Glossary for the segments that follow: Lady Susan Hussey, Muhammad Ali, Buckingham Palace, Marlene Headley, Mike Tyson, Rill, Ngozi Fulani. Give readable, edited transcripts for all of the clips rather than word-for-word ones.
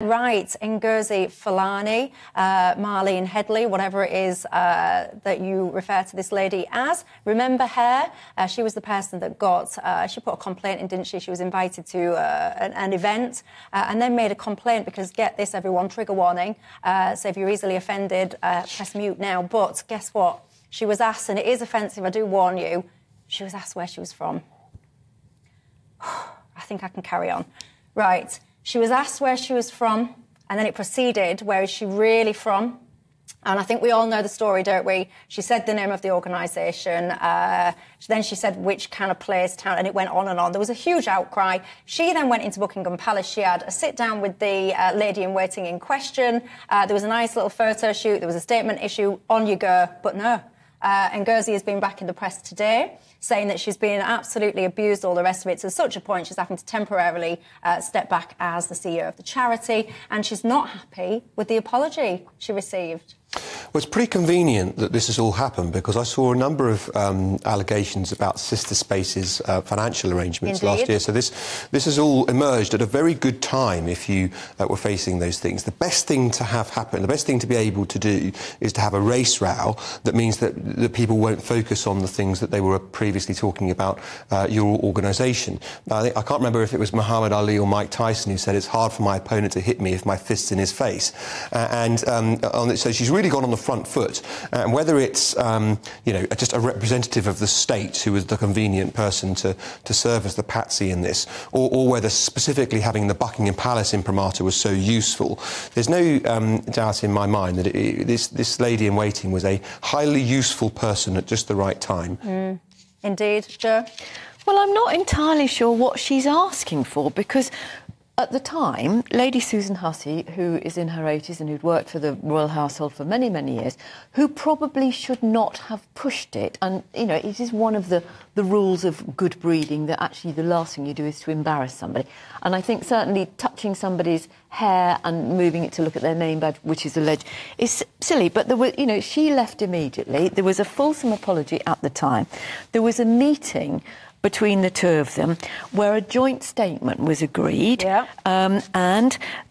Right, Ngozi Fulani, Marlene Headley, whatever it is that you refer to this lady as. Remember her? She was the person that got, she put a complaint in, didn't she? She was invited to an event and then made a complaint because, get this everyone, trigger warning. So if you're easily offended, press mute now. But guess what? She was asked, and it is offensive, I do warn you, she was asked where she was from. I think I can carry on. Right. She was asked where she was from, and then it proceeded, where is she really from? And I think we all know the story, don't we? She said the name of the organisation, then she said which kind of place, town, and it went on and on. There was a huge outcry. She then went into Buckingham Palace. She had a sit-down with the lady-in-waiting in question. There was a nice little photo shoot. There was a statement issue. On you go. But no. Ngozi has been back in the press today saying that she's been absolutely abused, all the rest of it, to such a point she's having to temporarily step back as the CEO of the charity, and she's not happy with the apology she received. Well, it's pretty convenient that this has all happened because I saw a number of allegations about Sister Space's financial arrangements last year. So this has all emerged at a very good time if you were facing those things. The best thing to have happen, the best thing to be able to do is to have a race row that means that the people won't focus on the things that they were previously talking about your organisation. I can't remember if it was Muhammad Ali or Mike Tyson who said, it's hard for my opponent to hit me if my fist's in his face. So she's really gone on the front foot, and whether it's you know, just a representative of the state who is the convenient person to serve as the patsy in this, or whether specifically having the Buckingham Palace imprimatur was so useful, there's no doubt in my mind that this lady in waiting was a highly useful person at just the right time. Mm. Indeed, Jo. Well, I'm not entirely sure what she's asking for, because at the time, Lady Susan Hussey, who is in her 80s and who'd worked for the royal household for many, many years, who probably should not have pushed it. And, you know, it is one of the rules of good breeding that actually the last thing you do is to embarrass somebody. And I think certainly touching somebody's hair and moving it to look at their name badge, which is alleged, is silly. But, there were, you know, she left immediately. There was a fulsome apology at the time. There was a meeting between the two of them, where a joint statement was agreed, and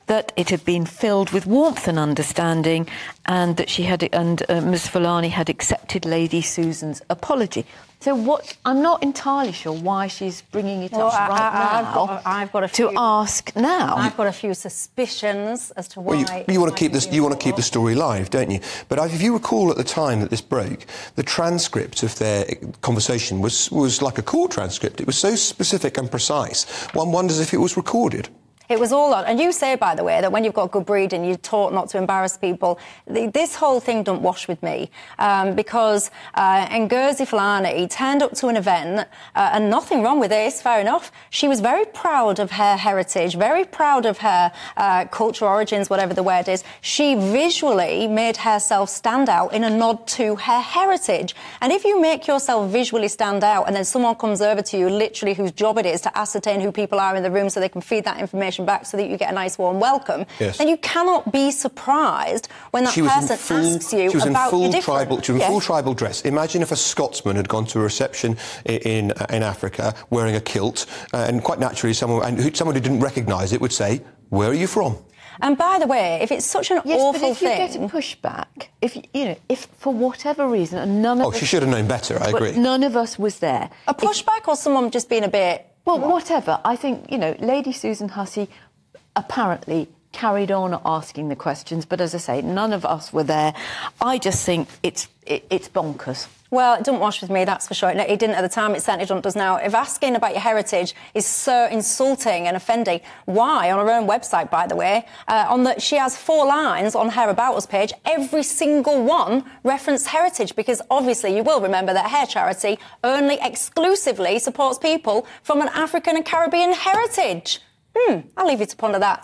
that it had been filled with warmth and understanding, and that she had, and Ms. Fulani had accepted Lady Susan's apology. So what? I'm not entirely sure why she's bringing it up right now. I've got a few suspicions as to why. Well, you want to keep this. You want to keep the story live, don't you? But if you recall, at the time that this broke, the transcript of their conversation was like a court transcript. It was so specific and precise. One wonders if it was recorded. It was all on. And you say, by the way, that when you've got good breeding, you're taught not to embarrass people. This whole thing don't wash with me, because Ngozi Fulani turned up to an event, and nothing wrong with this, fair enough. She was very proud of her heritage, very proud of her cultural origins, whatever the word is. She visually made herself stand out in a nod to her heritage. And if you make yourself visually stand out and then someone comes over to you, literally whose job it is to ascertain who people are in the room so they can feed that information back so that you get a nice warm welcome, then you cannot be surprised when that person asks you about your difference. She was in full tribal dress. Imagine if a Scotsman had gone to a reception in Africa wearing a kilt, and quite naturally someone who didn't recognise it would say, where are you from? And by the way, if it's such an awful thing, but if you get a pushback, if for whatever reason, and none of us, she should have known better. I agree. None of us was there. A pushback, or someone just being a bit. Well, whatever. I think, you know, Lady Susan Hussey apparently carried on asking the questions, but as I say, none of us were there. I just think it's bonkers. Well, it didn't wash with me, that's for sure. It didn't at the time, it certainly does now. If asking about your heritage is so insulting and offending, why, on her own website, by the way, she has 4 lines on her About Us page, every single one reference heritage, because obviously you will remember that her charity only exclusively supports people from an African and Caribbean heritage. I'll leave you to ponder that.